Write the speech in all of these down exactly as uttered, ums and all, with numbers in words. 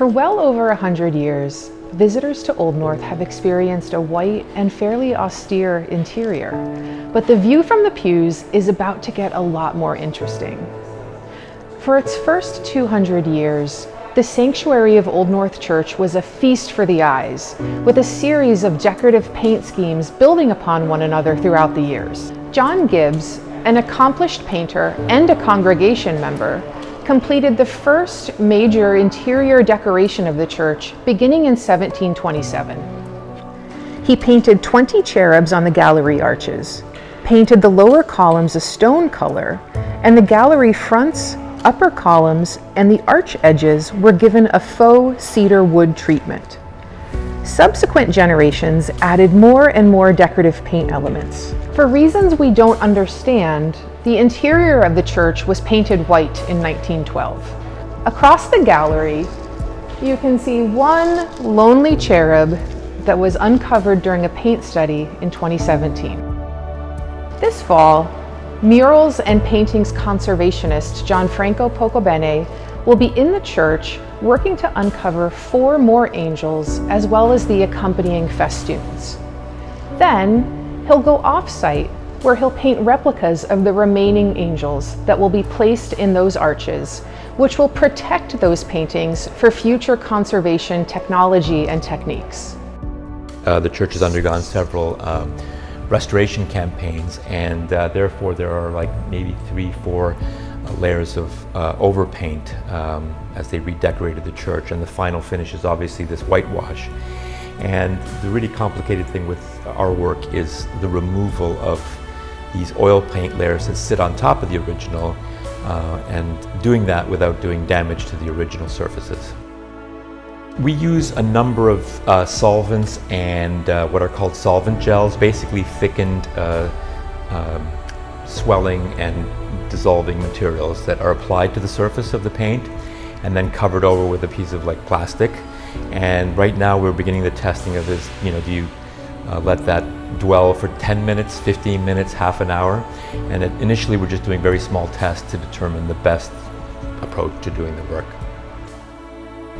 For well over a hundred years, visitors to Old North have experienced a white and fairly austere interior, but the view from the pews is about to get a lot more interesting. For its first two hundred years, the sanctuary of Old North Church was a feast for the eyes, with a series of decorative paint schemes building upon one another throughout the years. John Gibbs, an accomplished painter and a congregation member, completed the first major interior decoration of the church beginning in seventeen twenty-seven. He painted twenty cherubs on the gallery arches, painted the lower columns a stone color, and the gallery fronts, upper columns, and the arch edges were given a faux cedar wood treatment. Subsequent generations added more and more decorative paint elements. For reasons we don't understand, the interior of the church was painted white in nineteen twelve. Across the gallery, you can see one lonely cherub that was uncovered during a paint study in twenty seventeen. This fall, murals and paintings conservationist Gianfranco Pocobene will be in the church working to uncover four more angels as well as the accompanying festoons. Then he'll go off-site where he'll paint replicas of the remaining angels that will be placed in those arches, which will protect those paintings for future conservation technology and techniques. Uh, the church has undergone several um, restoration campaigns, and uh, therefore there are like maybe three, four uh, layers of uh, overpaint um, as they redecorated the church, and the final finish is obviously this whitewash. And the really complicated thing with our work is the removal of these oil paint layers that sit on top of the original, uh, and doing that without doing damage to the original surfaces. We use a number of uh, solvents and uh, what are called solvent gels, basically thickened, uh, uh, swelling and dissolving materials that are applied to the surface of the paint and then covered over with a piece of like plastic. And right now we're beginning the testing of this. You know, do you uh, let that dwell for ten minutes, fifteen minutes, half an hour? And it, initially we're just doing very small tests to determine the best approach to doing the work.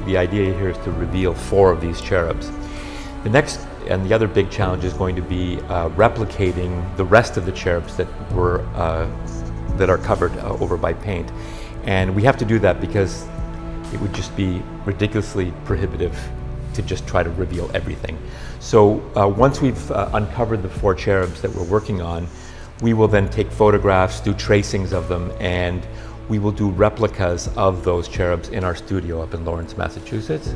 The idea here is to reveal four of these cherubs. The next and the other big challenge is going to be uh, replicating the rest of the cherubs that were uh, that are covered uh, over by paint, and we have to do that because it would just be ridiculously prohibitive to just try to reveal everything. So uh, once we've uh, uncovered the four cherubs that we're working on, we will then take photographs, do tracings of them, and we will do replicas of those cherubs in our studio up in Lawrence, Massachusetts.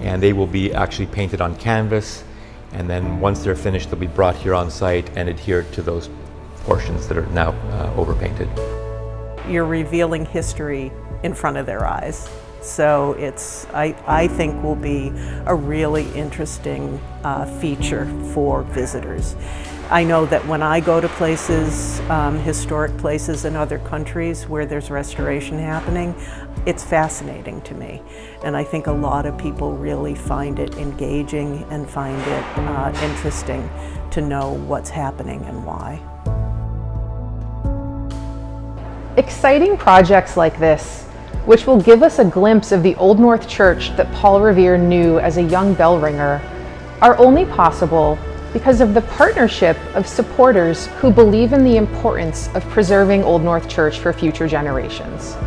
And they will be actually painted on canvas. And then once they're finished, they'll be brought here on site and adhered to those portions that are now uh, overpainted. You're revealing history in front of their eyes. So it's, I, I think, will be a really interesting uh, feature for visitors. I know that when I go to places, um, historic places in other countries where there's restoration happening, it's fascinating to me. And I think a lot of people really find it engaging and find it uh, interesting to know what's happening and why. Exciting projects like this, which will give us a glimpse of the Old North Church that Paul Revere knew as a young bell ringer, are only possible because of the partnership of supporters who believe in the importance of preserving Old North Church for future generations.